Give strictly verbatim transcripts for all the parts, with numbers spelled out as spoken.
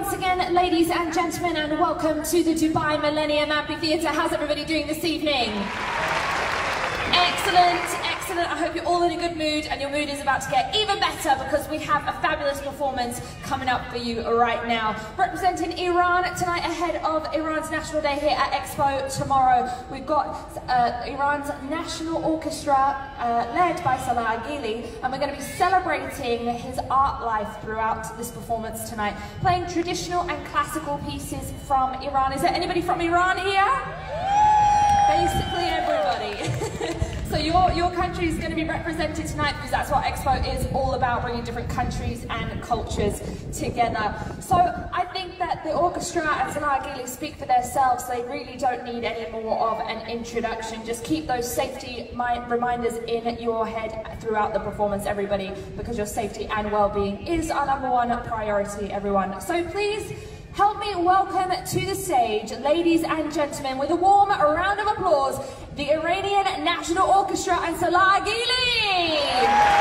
once again, ladies and gentlemen, and welcome to the Dubai Millennium Amphitheatre. How's everybody doing this evening? Excellent, excellent. I hope you're all in a good mood, and your mood is about to get even better because we have a fabulous performance coming up for you right now. Representing Iran tonight ahead of Iran's National Day here at Expo tomorrow, we've got uh, Iran's National Orchestra uh, led by Salar Aghili, and we're going to be celebrating his art life throughout this performance tonight, playing traditional and classical pieces from Iran. Is there anybody from Iran here? Basically everybody. So your, your country is going to be represented tonight because that's what Expo is all about, bringing different countries and cultures together. So I think that the orchestra and Salar Aghili speak for themselves. They really don't need any more of an introduction. Just keep those safety reminders in your head throughout the performance, everybody, because your safety and well-being is our number one priority, everyone. So please, help me welcome to the stage, ladies and gentlemen, with a warm round of applause, the Iranian National Orchestra and Salar Aghili!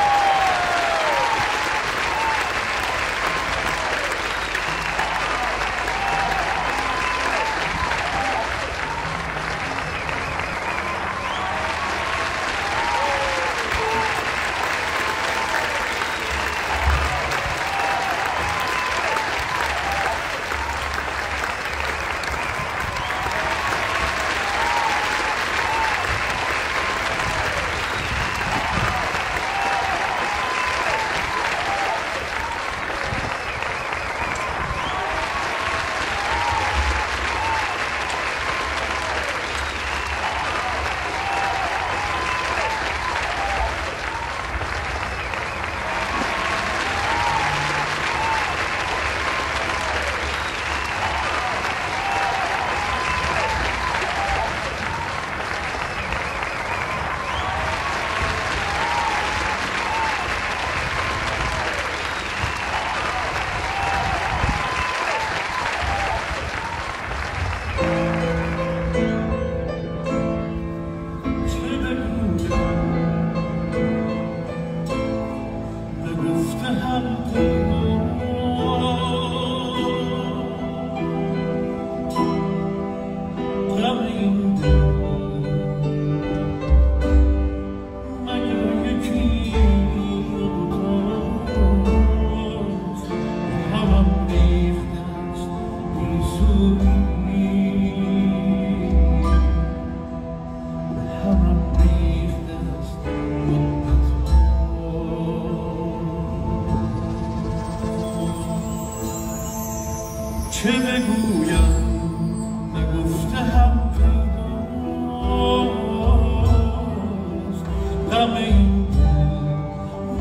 چه بگویم نگفته هم پیداست غم این دل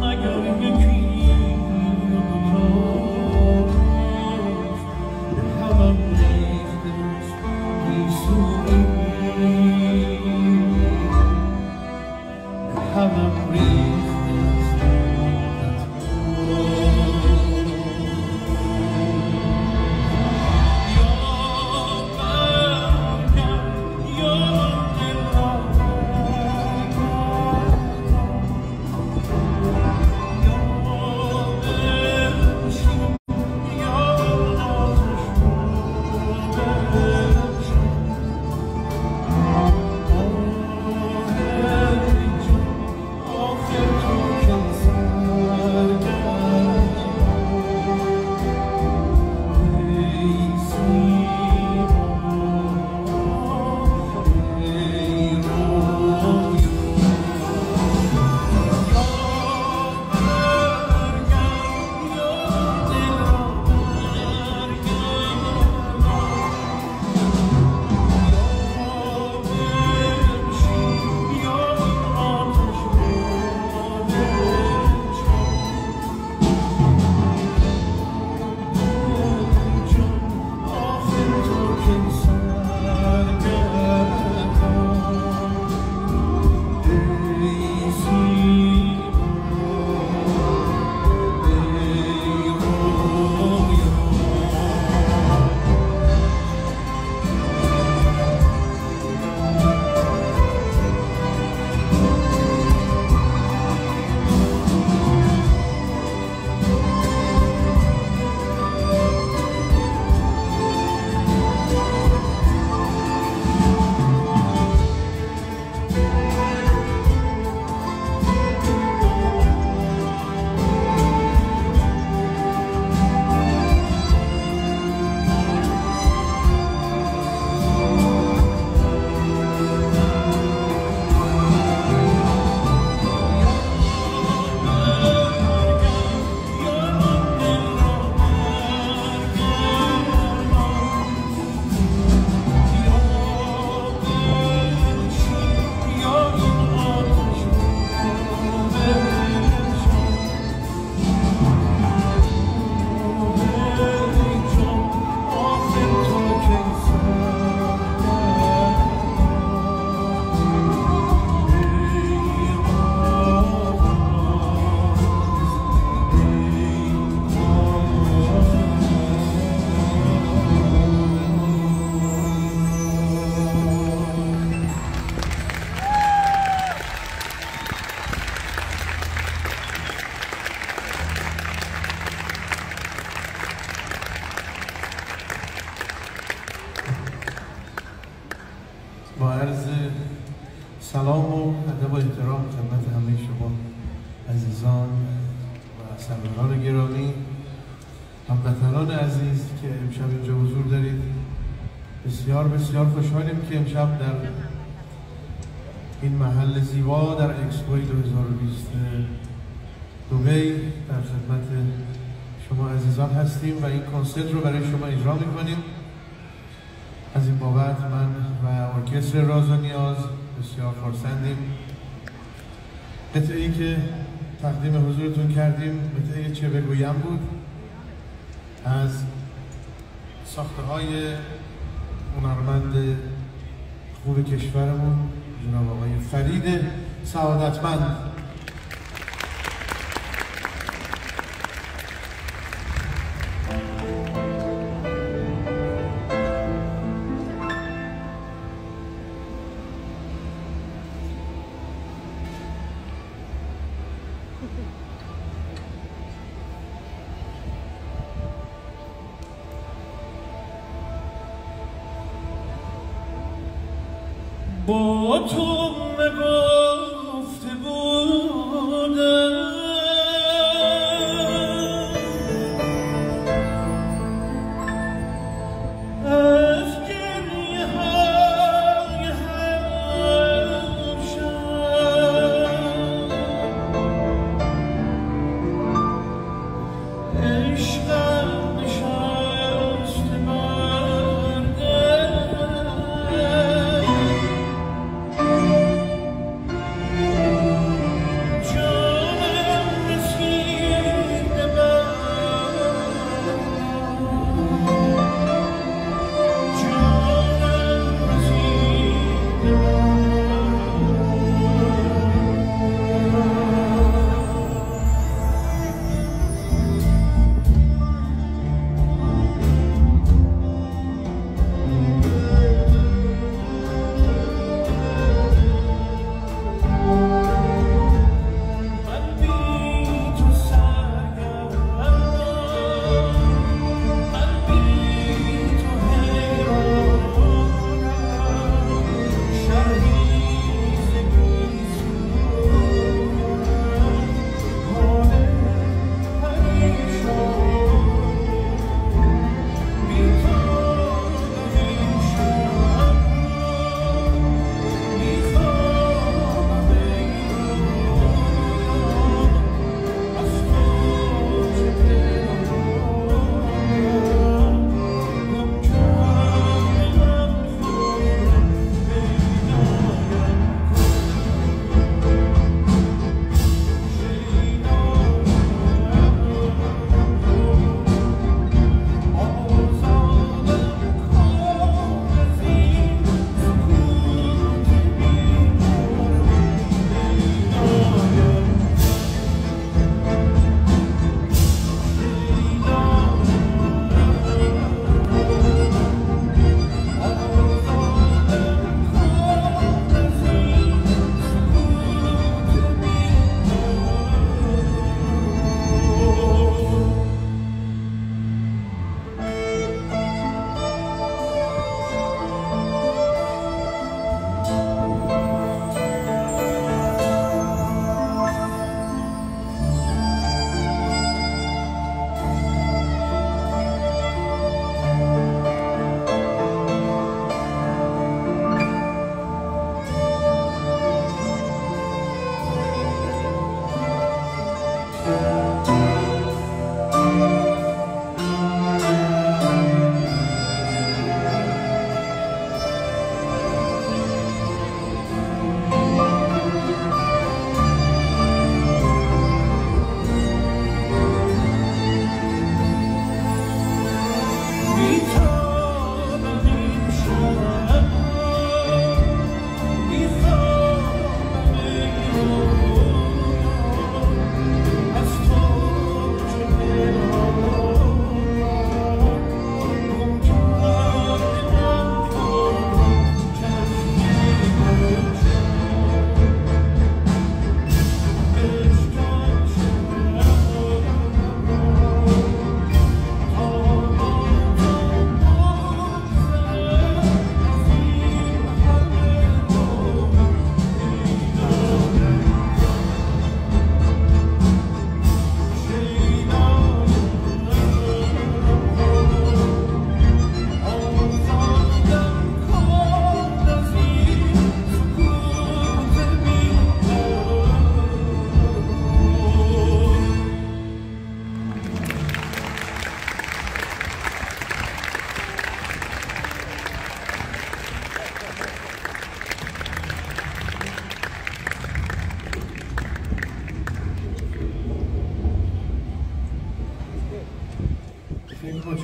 مگر یکی دوتاست به همم ریخته است بیسوری به همم ریخته است Oh سلام و ادب و احترام خدمت همه شما عزیزان و سروران گرامی، هموطنان عزیز که امشب اینجا حضور دارید. بسیار بسیار خوشحالیم که امشب در این محل زیبا در اکسپو دو هزار و بیست دوبی در خدمت شما عزیزان هستیم و این کنسرت رو برای شما اجرا می‌کنیم. از این بابت من و ارکستر راز و نیاز بسیار خرسندیم. قطعه‌ای که تقدیم حضورتون کردیم قطعه چه بگویم بود از ساخته‌های هنرمند خوب کشورمون جناب آقای فرید سعادتمند. با تو نگفته بودم از گریه های هموشم عشقم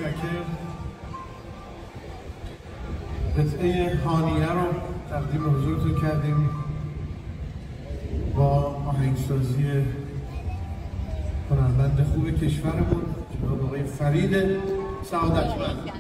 متشکر. قطعه خانیه رو تقدیم حضورتون کردیم با آهنگسازی هنرمند خوب کشورمون جناب آقای فرید سعادتمند.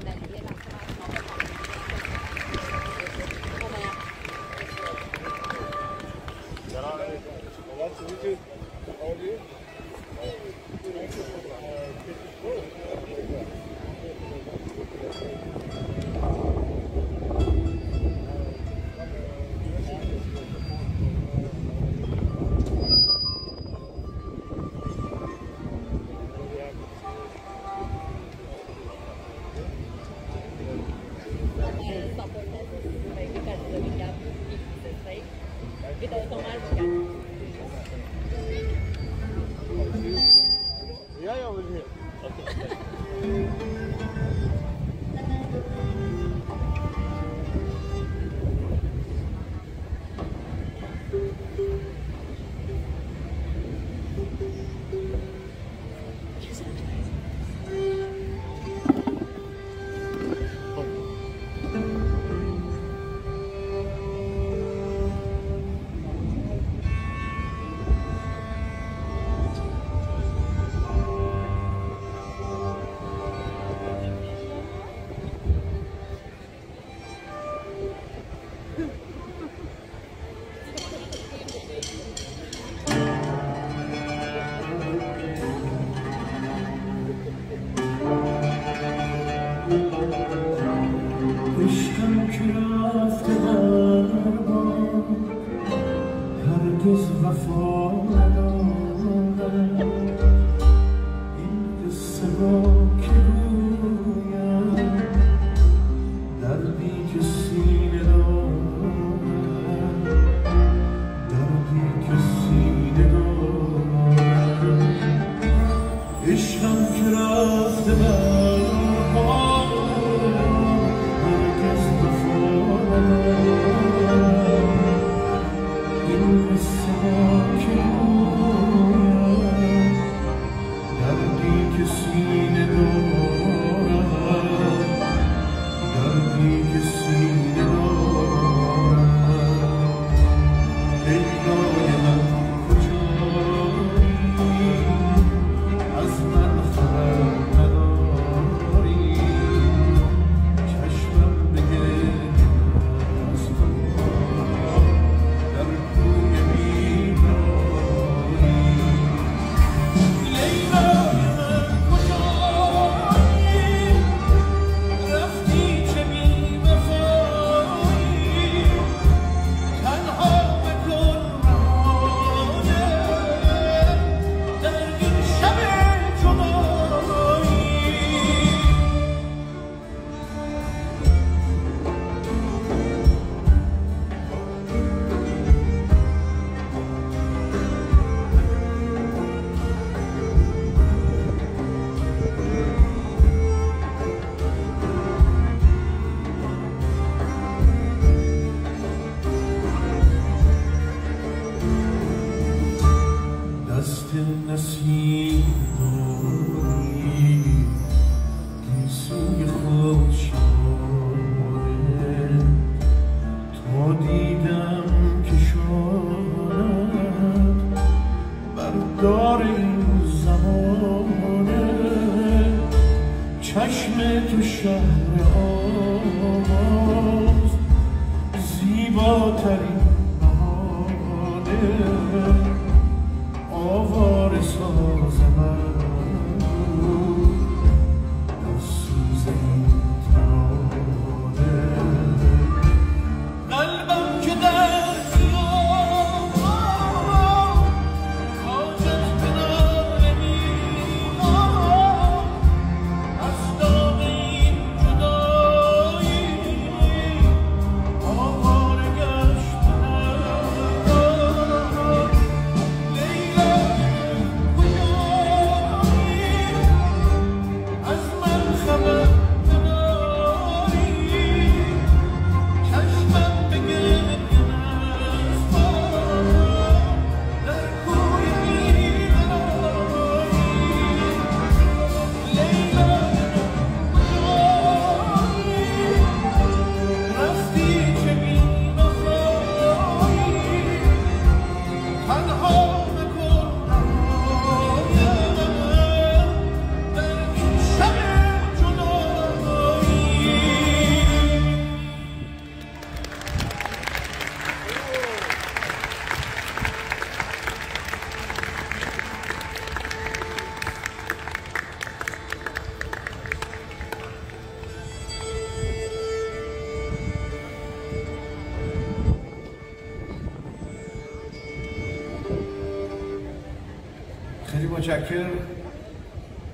متشکر.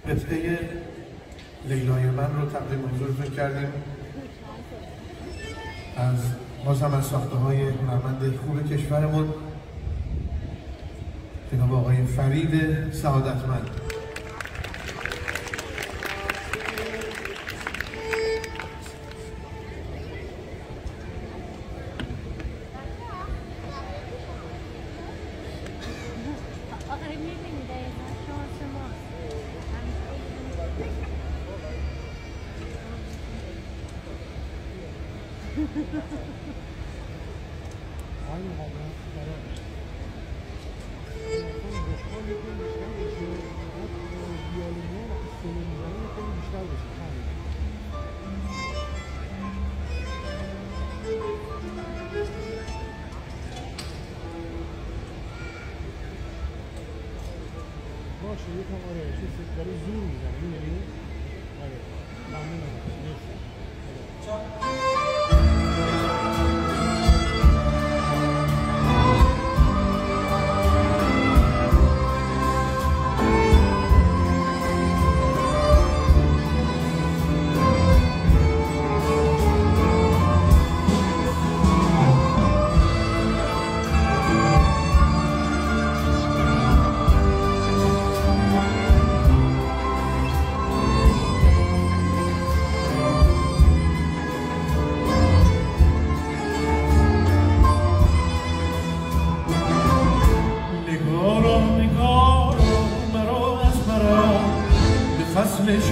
قطعه لیلای من رو تقدیم حضورتون کردیم از باز هم از ساخته های هنرمند خوب کشورمون، جناب آقای فرید سعادتمند.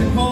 Come on.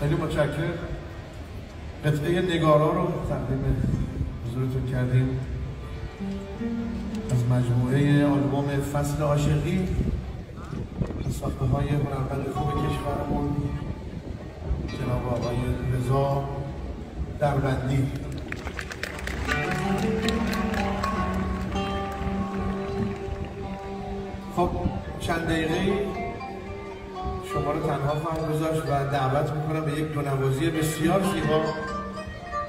خیلی متشکرم. قطعه نگارا رو تقدیم حضورتون کردیم از مجموعه آلبوم فصل عاشقی، ساخته های هنرمند خوب کشورمون جناب آقای رضا دربندی. خب چند دقیقه شما رو تنها خواهم گذاشت و دعوت میکنم به یک دونوازی بسیار زیبا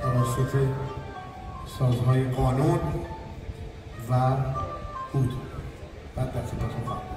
توسط سازهای قانون و بود. بعد در خدمتتون خواهم بود.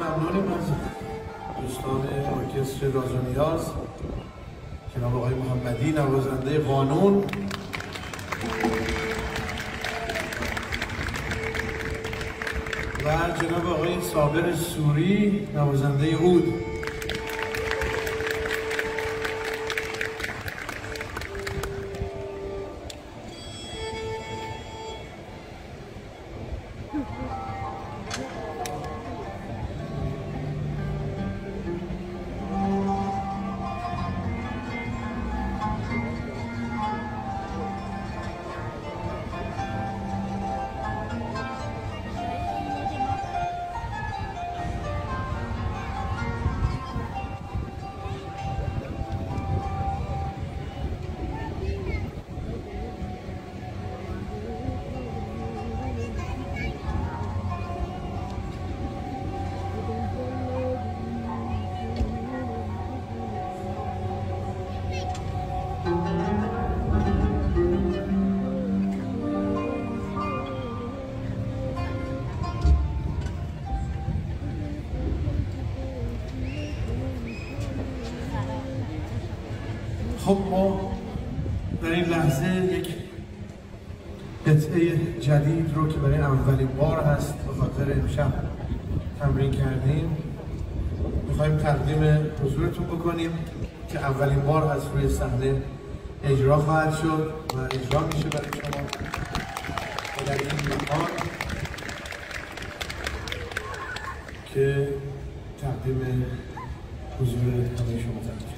ممنونیم از دوستان ارکستر راز و نیاز، جناب آقای محمدی نوازنده قانون و جناب آقای صابر سوری نوازنده عود. خب ما در این لحظه یک قطعه جدید رو که برای اولین بار هست به خاطر امشب تمرین کردیم میخوایم تقدیم حضورتون بکنیم که اولین بار از روی صحنه اجرا خواهد شد و اجرا میشه برای شما در این مکان که تقدیم حضور همه شما تقدیم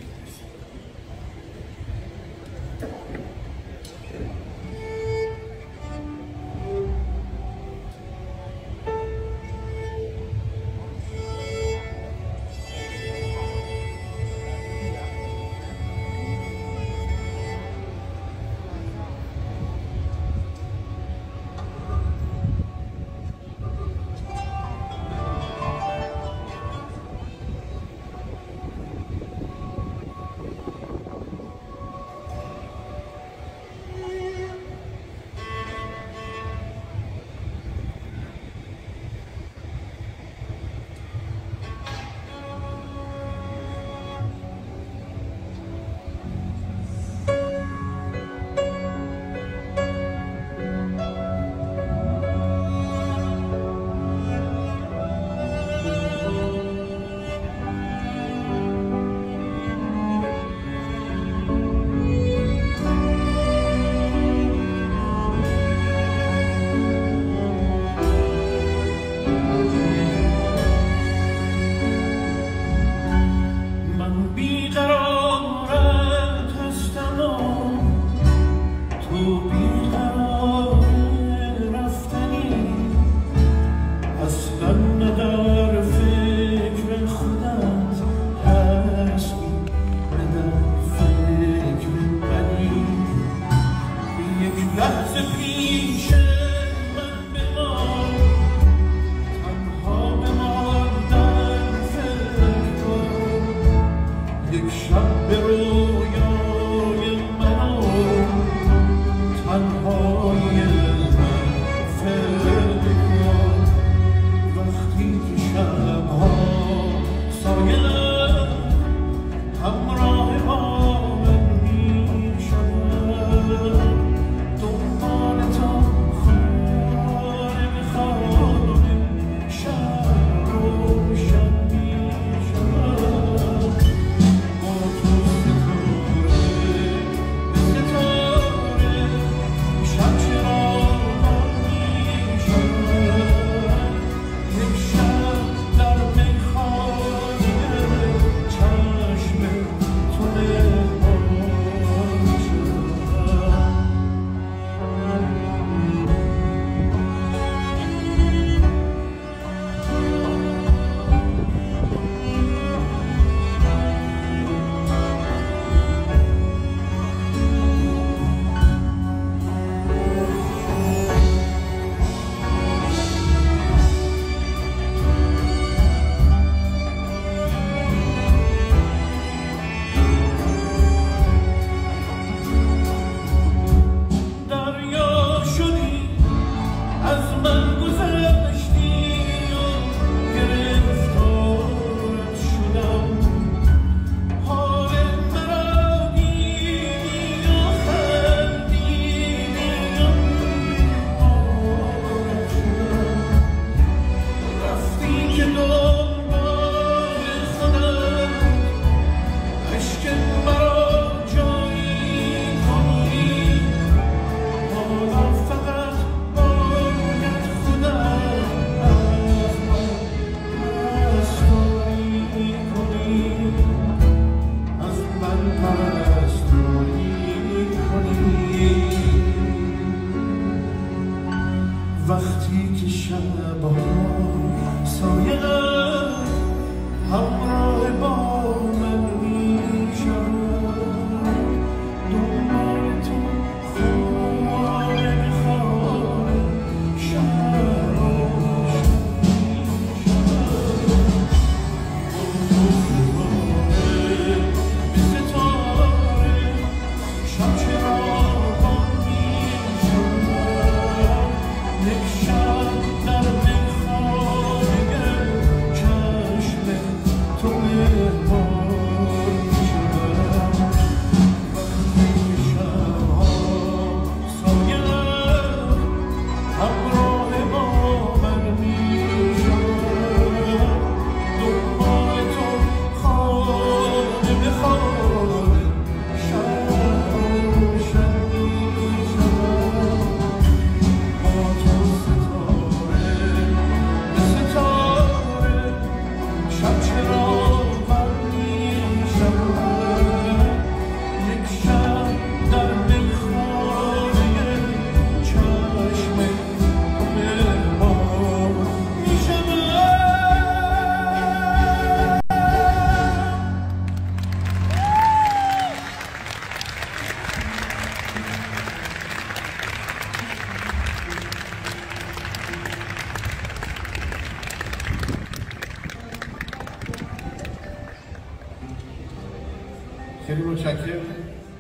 متشکرم.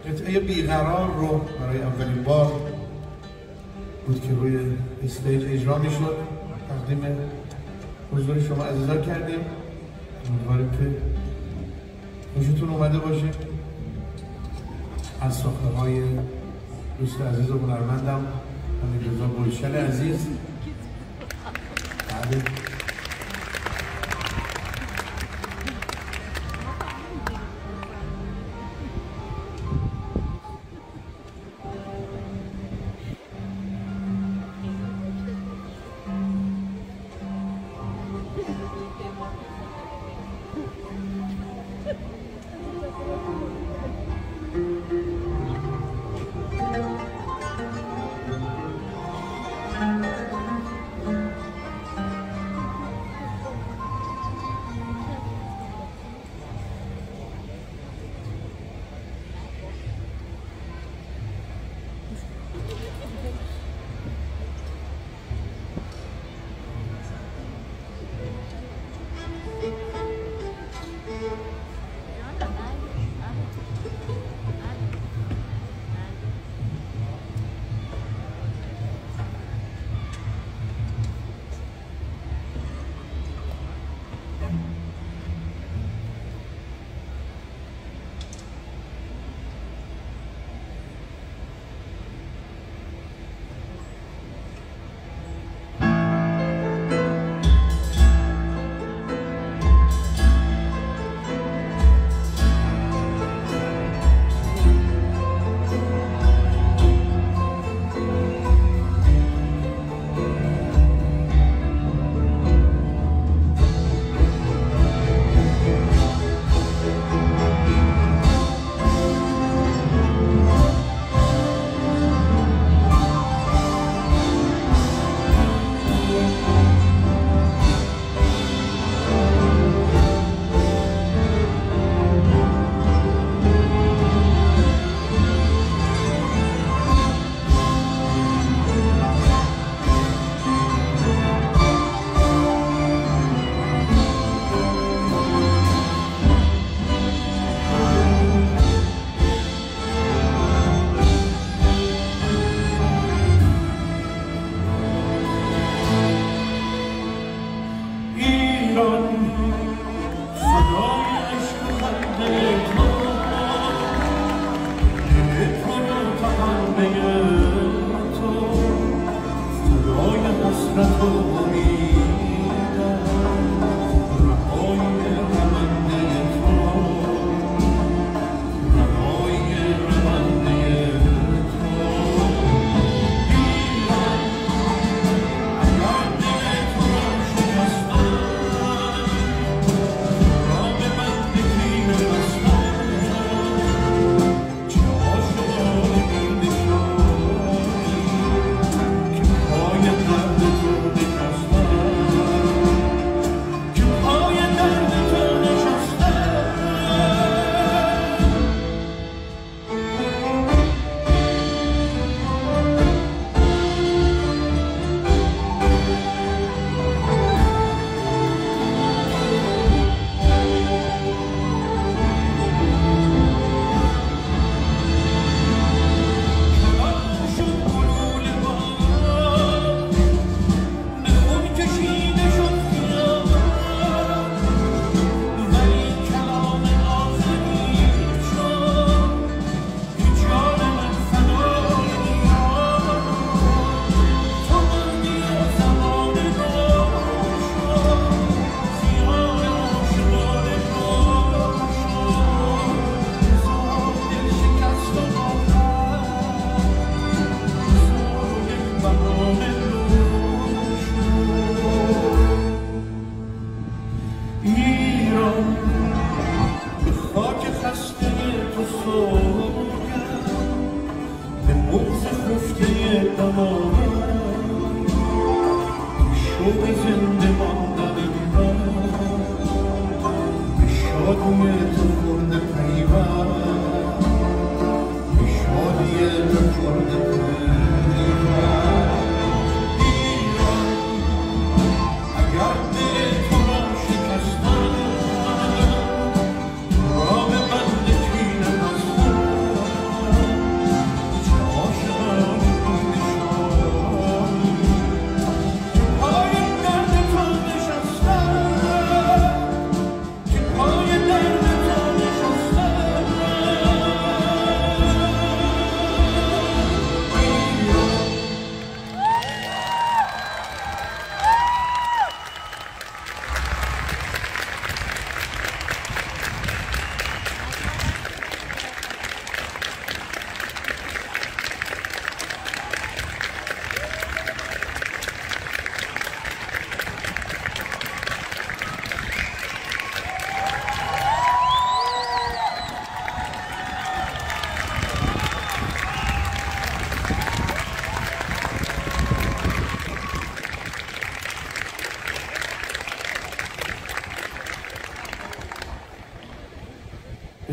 قطعه بیقرار رو برای اولین بار بود که روی استیج اجرا میشد. تقدیم حضور شما عزیزان کردیم. امیدواریم که خوشتون اومده باشه. از ساخته‌های دوست عزیز و هنرمندم حمیدرضا گلشن عزیز. بعد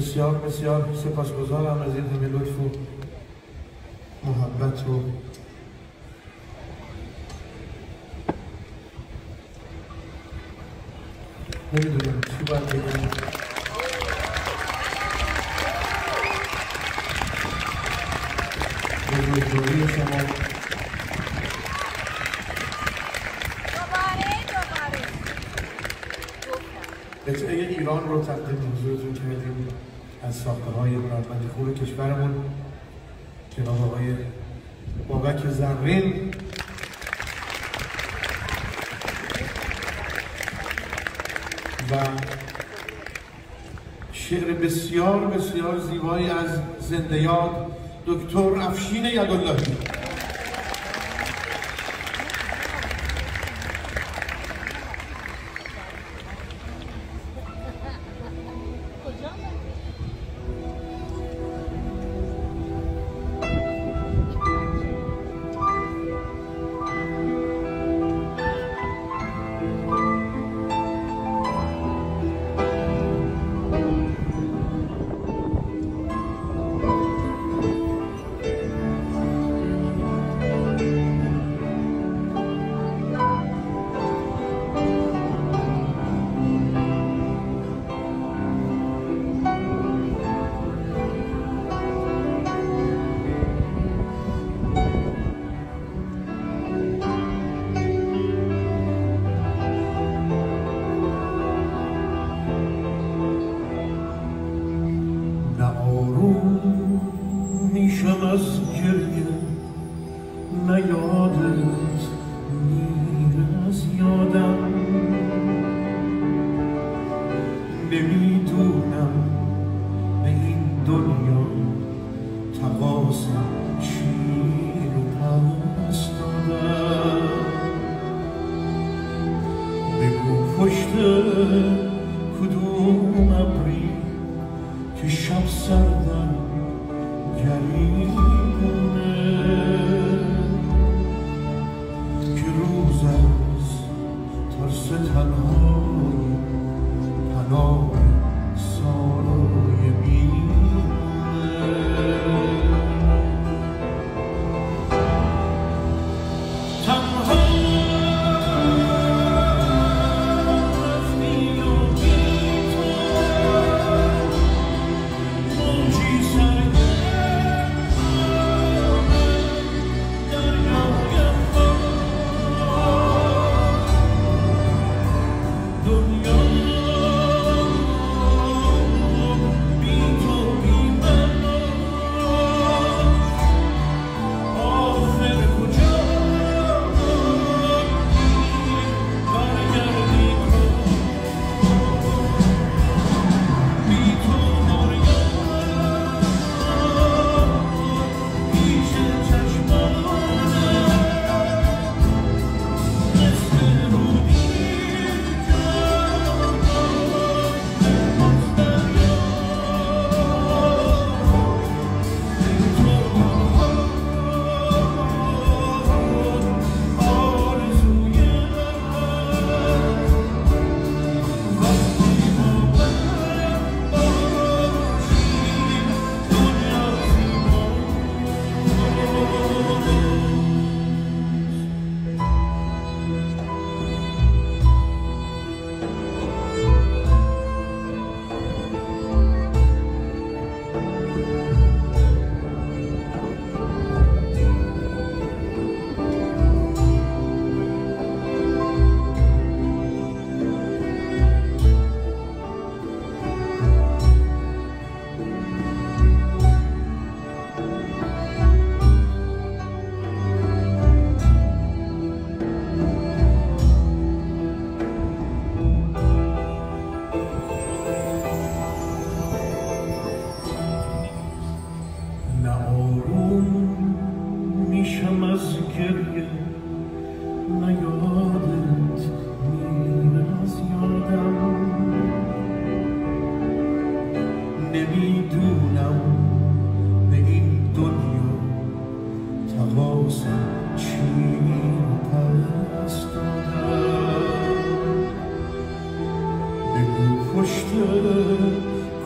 بسیار بسیار سپاسگزارم از این همه لطف و محبت و نمیدونم چی باید بگم. بزرگواری شما قطعه ایران رو تقدیم حضورتون کردیم از ساخته‌های مرمت خوب کشورمون، جناب آقای بابک زرین. و شعر بسیار بسیار زیبایی از زنده یاد دکتر افشین یداللهی.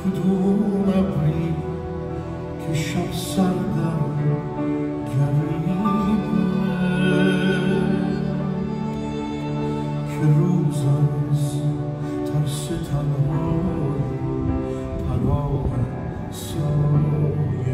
کدوم ابری که شب سر در گرمی که روز از ترس تنها پناه سایه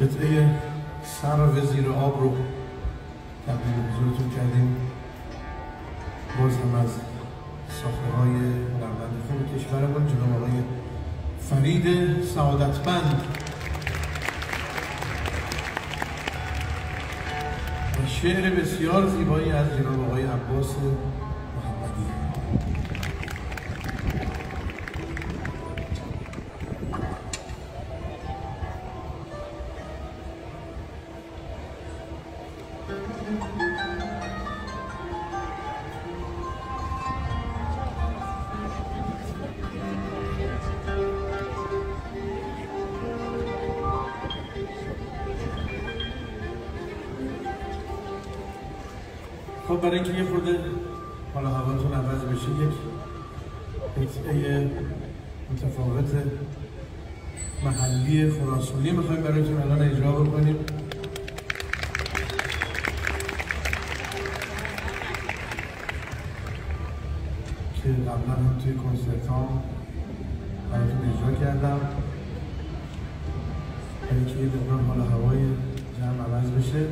قطعه سر و زیر آب رو تبدیل به حضورتون کردیم. باز هم از ساخته‌های هنرمند خوب کشورمون جناب آقای فرید سعادتمند و شعر بسیار زیبایی از جناب آقای عباس خب برای اینکه یه خورده حالا هواتون عوض بشه یک قطعه متفاوت محلی خراسانی میخوایم برایتون الان اجرا بکنیم. که قبلا هم توی کنسرت ها براتون اجرا کردم برای اینکه یه دقیقه حالا هوای جمع عوض بشه.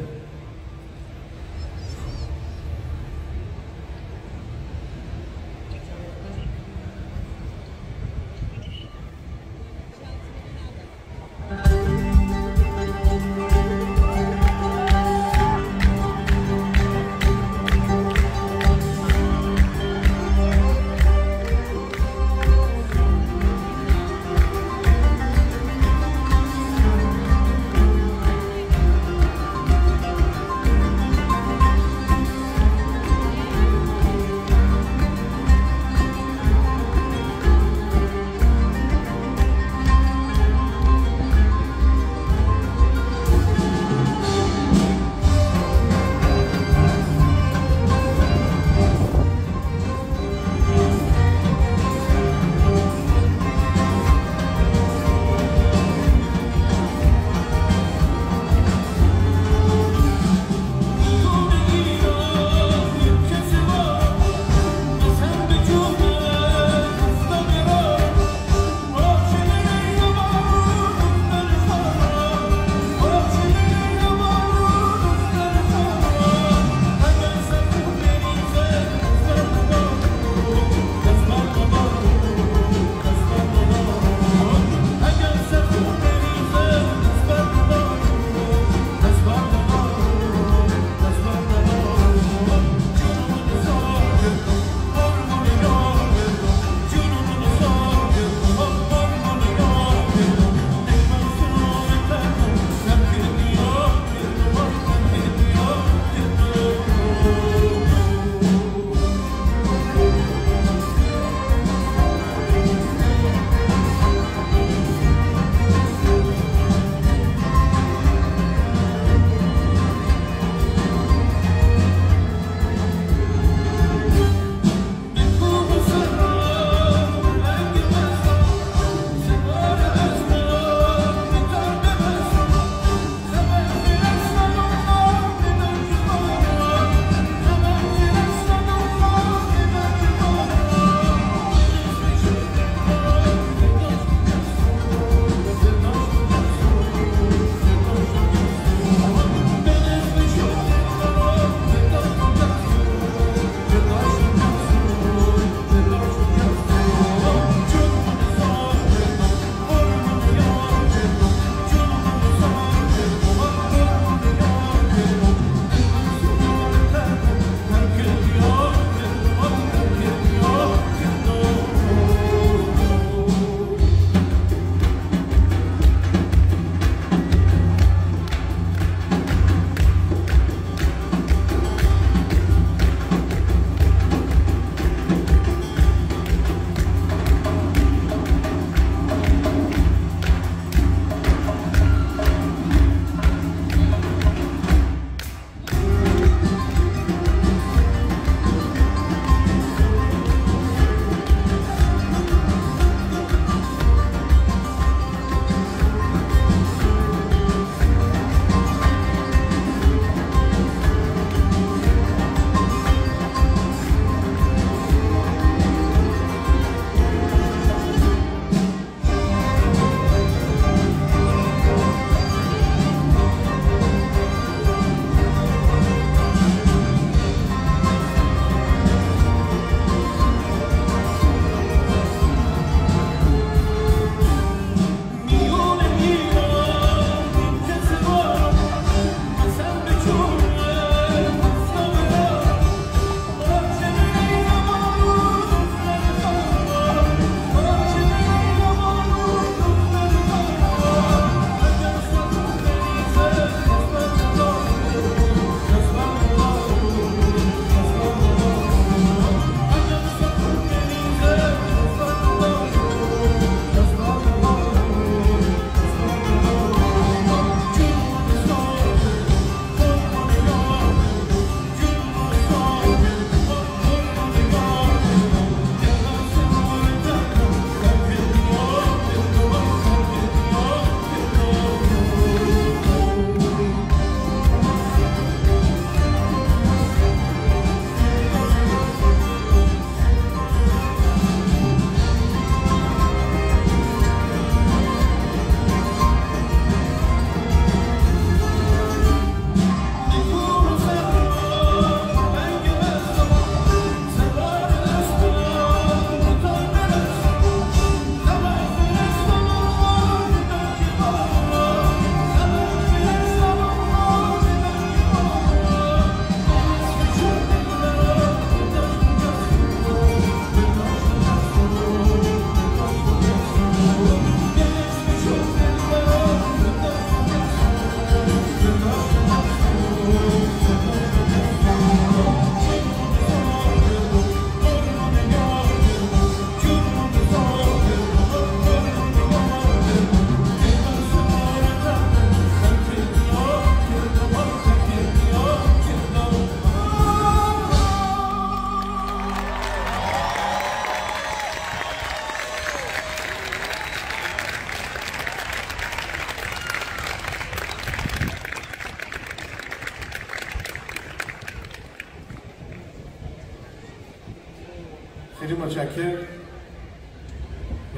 خیلی متشکر.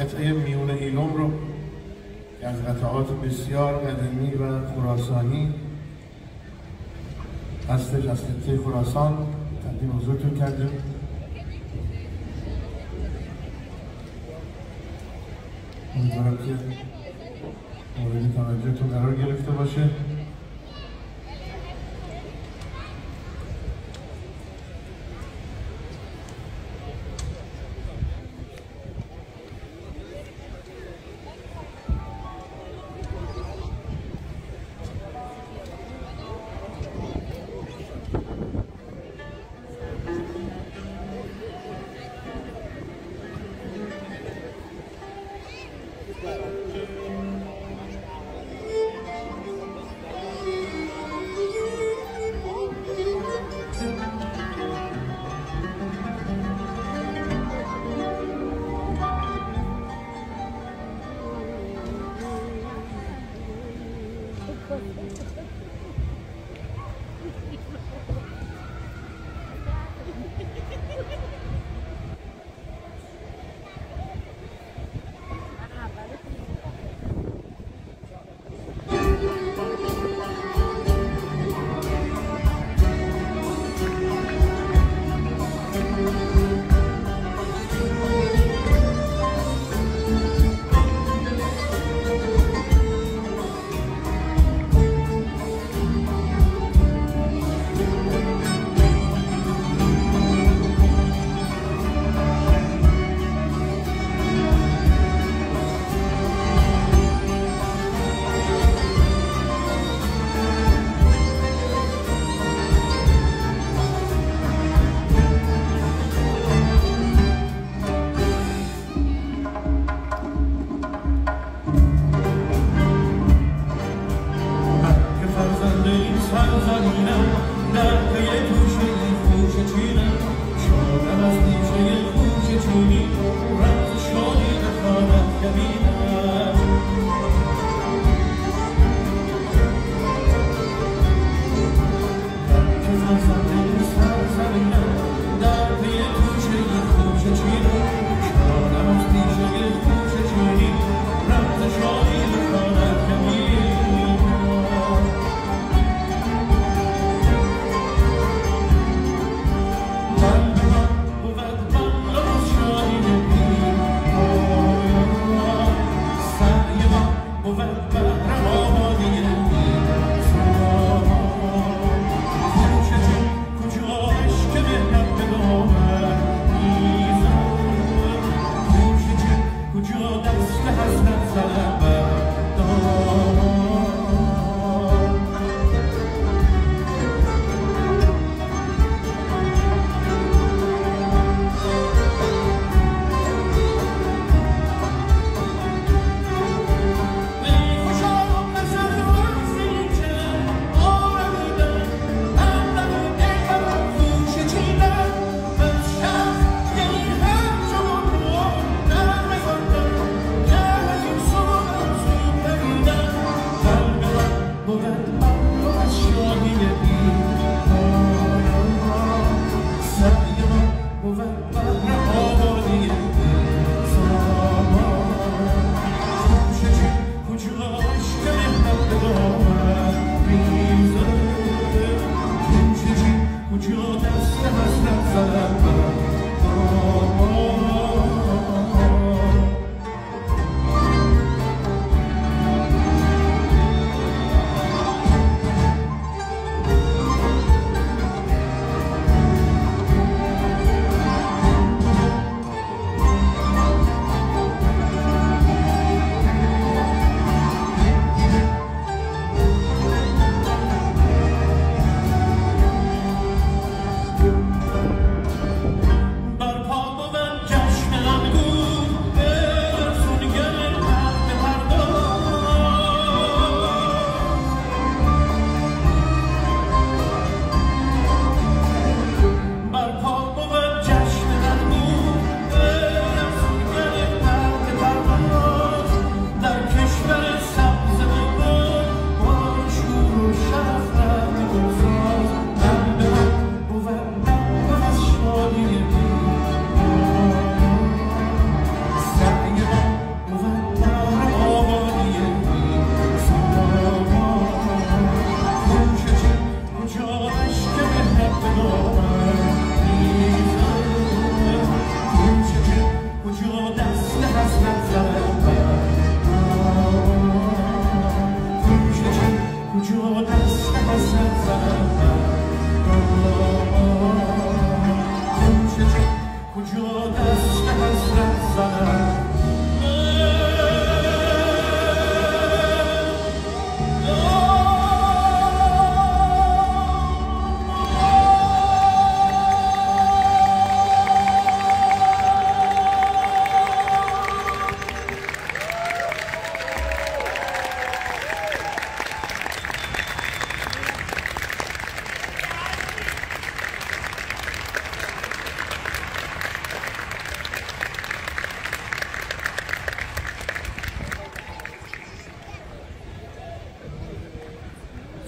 قطعه میون ایلم رو که از قطعات بسیار قدیمی و خراسانی هستش، از خطه خراسان تقدیم حضورتون کردیم. امیدوارم که مورد توجهتون قرار گرفته باشه.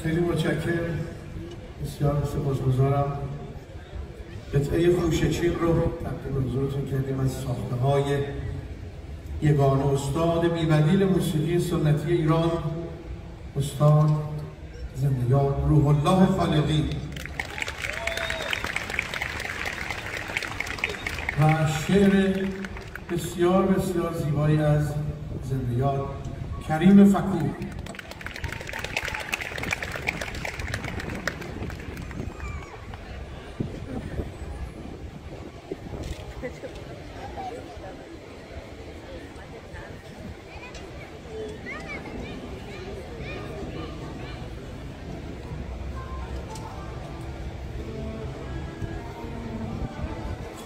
خیلی متشکر، بسیار سپاسگزارم. قطعه خوشچین رو تقدیم حضورتون کردیم از ساخته‌های یگانه استاد بی‌بدیل موسیقی سنتی ایران، استاد زنده‌یاد روح الله خالقی و شعر بسیار بسیار زیبایی از زنده‌یاد کریم فکور.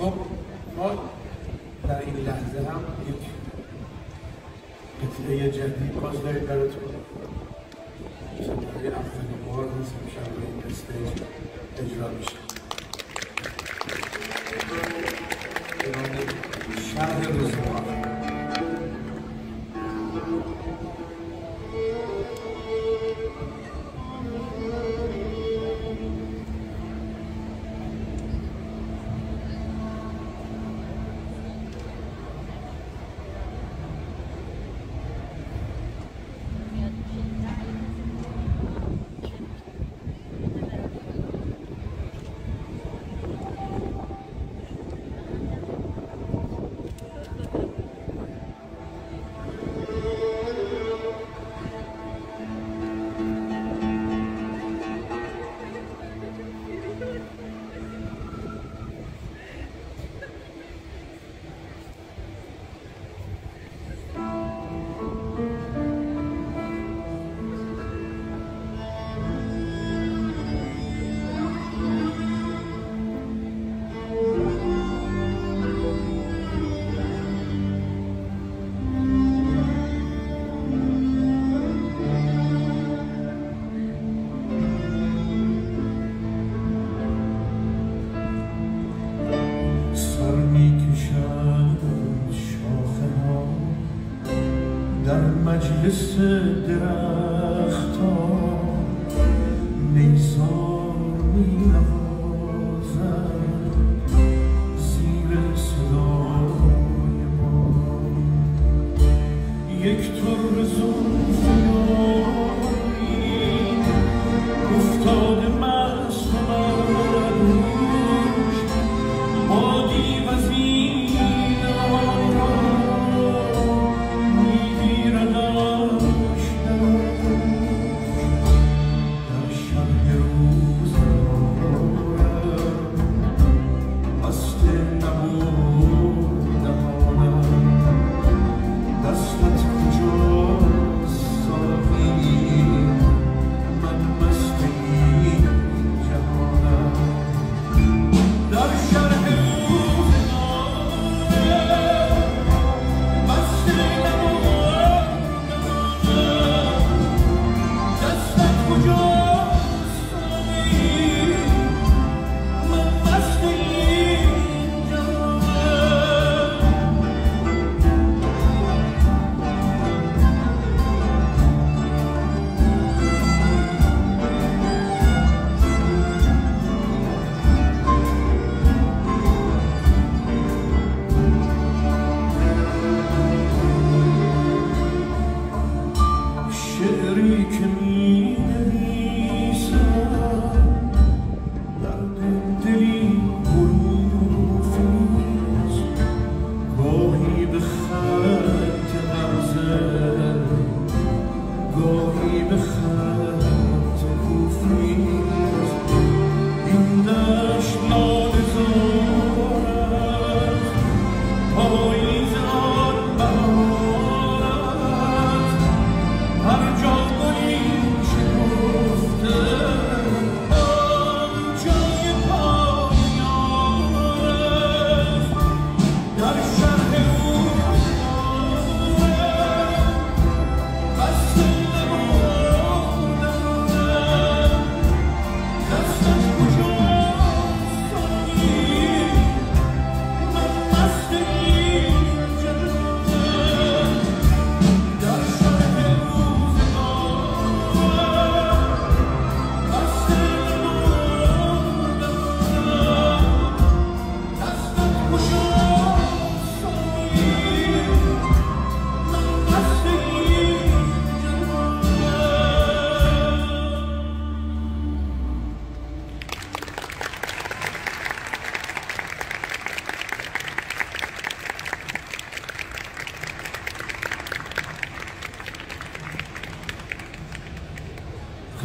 خب ما در این لحظه هم یک قطعه جدید باز داریم براتون. برای اولین بار نیست امشب روی این استیج اجرا میشه. شرح روزگار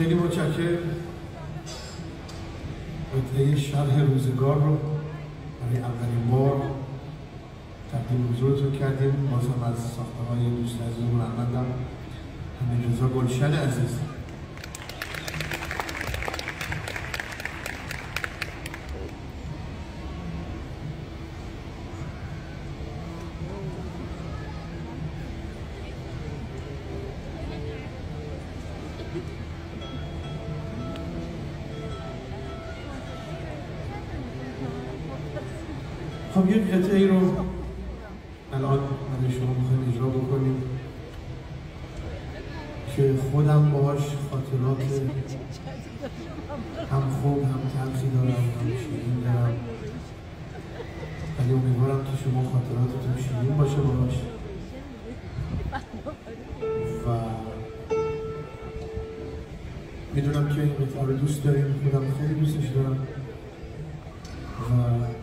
خیلی متشکرم. قطعه شرح روزگار رو برای اولین بار تقدیم حضورتون کردیم. بازم از ساخته‌های دوست عزیزمون احمدم حمیدرضا گلشن عزیز. خب یک قطعه رو الان من شما میخوایم اجرا بکنیم که خودم باهاش خاطرات هم خوب هم تلخی دارم هم شیرین دارم، ولی امیدوارم که شما خاطراتتون شیرین باشه باهاش و میدونم که این قطعه رو دوست داریم، خودم خیلی دوستش دارم و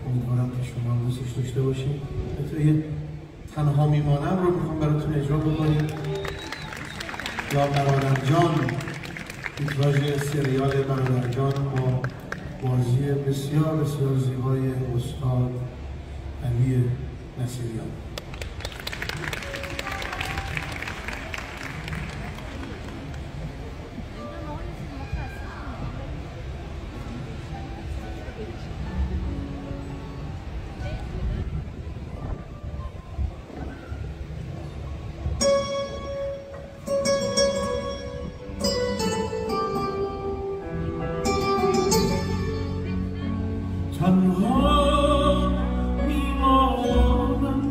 امیدوارم که شما دوستش داشته باشید. قطعه تنها میمانم رو میخوام براتون اجرا بکنیم. یا برادرجان، تیتراژ سریال برادرجان با بازی بسیار بسیار زیبای استاد علی نصیریان. تنها میمانم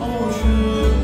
عاشق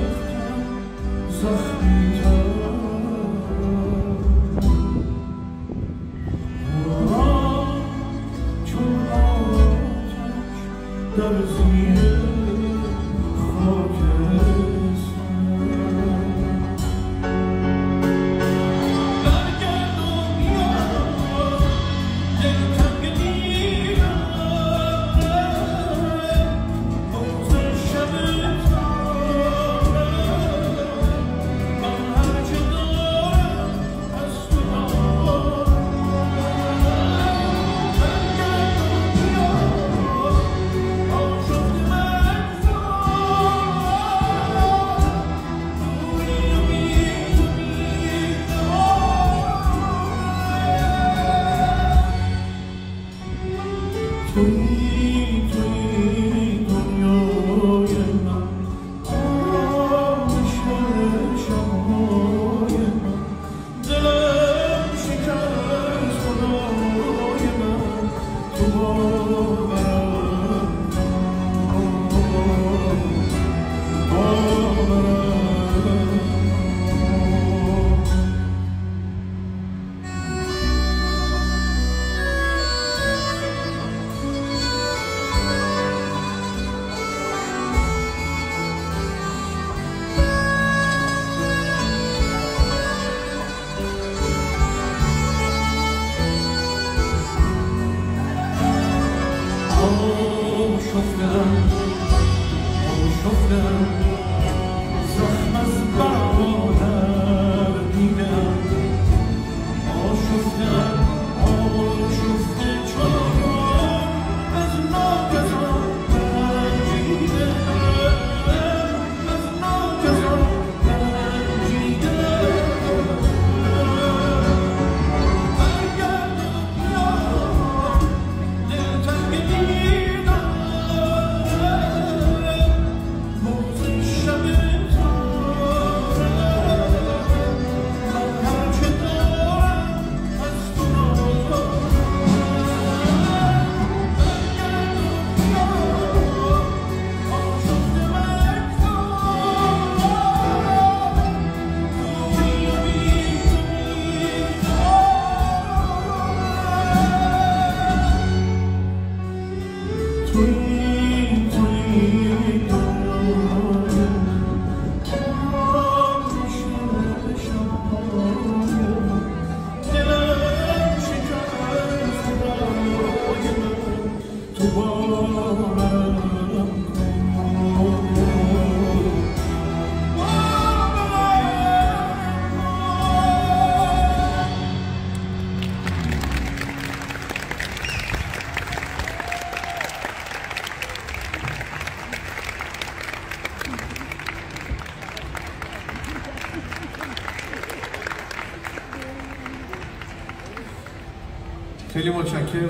خیلی متشکر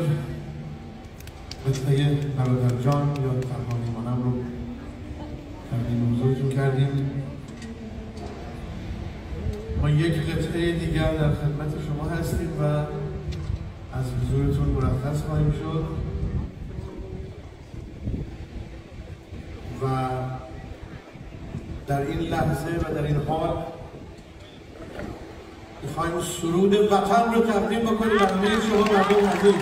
قطعه برادر جان یا تنها میمانم رو تقدیم حضورتون کردیم. ما یک قطعه دیگر در خدمت شما هستیم و از حضورتون مرخص خواهیم شد و در این لحظه و در این حال میخوایم سرود وطن رو تقدیم بکنیم به همه شما مردم عزیز.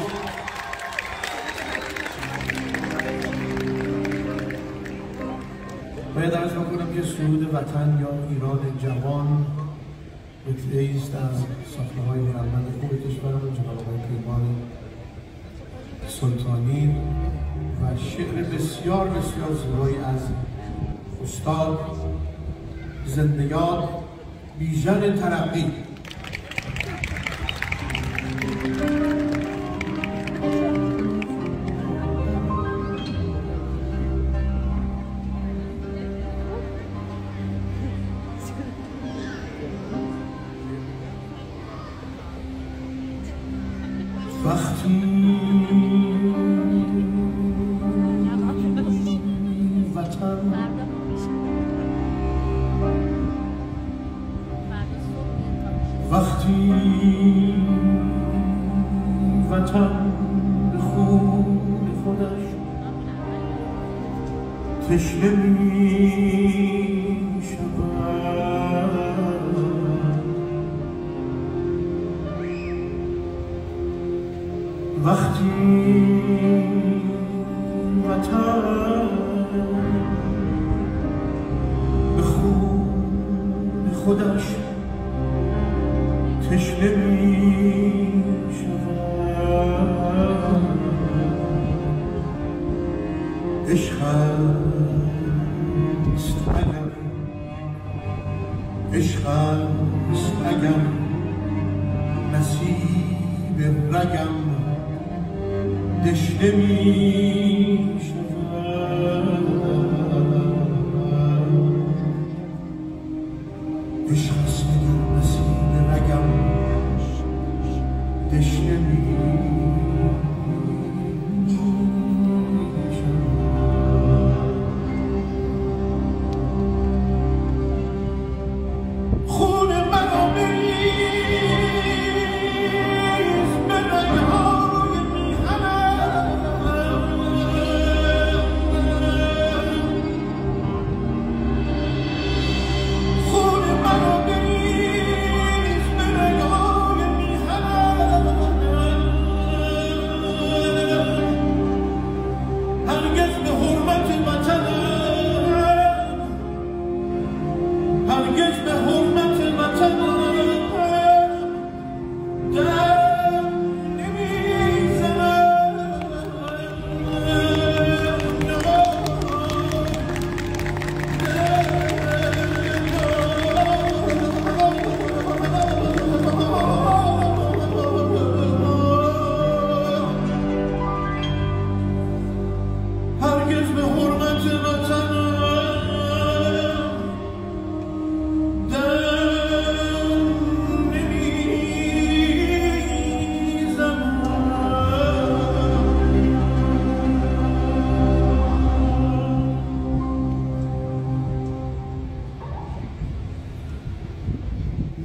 باید عرض بکنم که سرود وطن یا ایران جوان قطعه‌ای است از ساخته‌های هنرمند خوب کشورمون جناب آقای پیمان سلطانی و شعر بسیار بسیار زیبایی از استاد زنده‌یاد بیژن ترقی.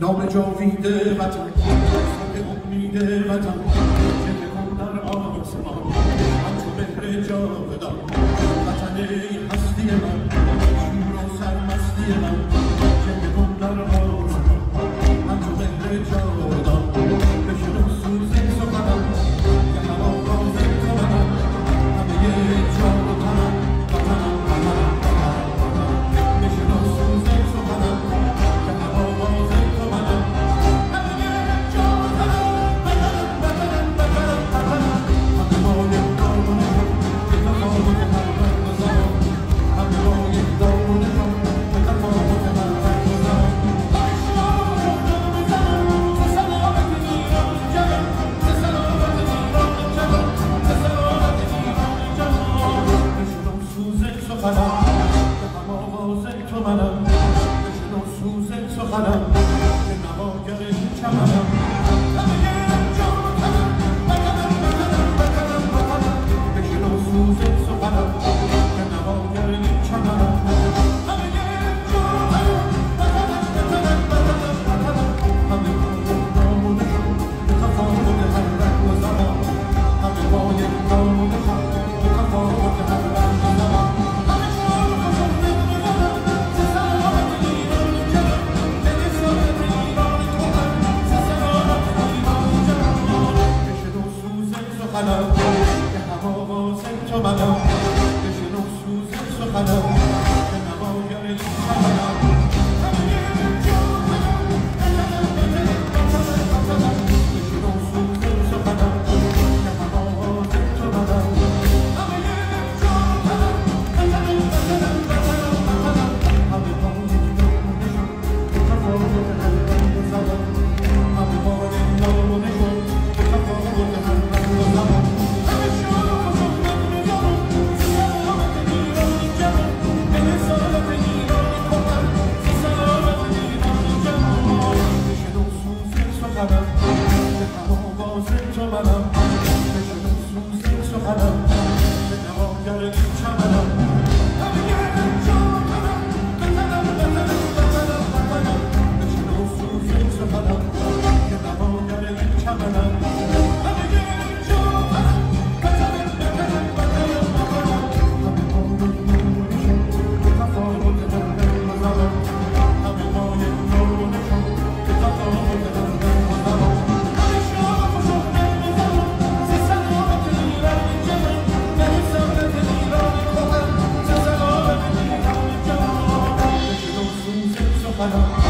نام جاوید وطن، به امید وطن، چه بکن در آسمان، همچو مهر جاودان، وطن ای هستی من، شور و سرمستی من، چه بکن در آسمان، همچو مهر جاودان، بشنو سوز سخنم، که هوا راز تو منم، همه جان و تنم، وطنم وطنم وطنم، بشنو سوز سخنم، که هوا راز I'm Salam.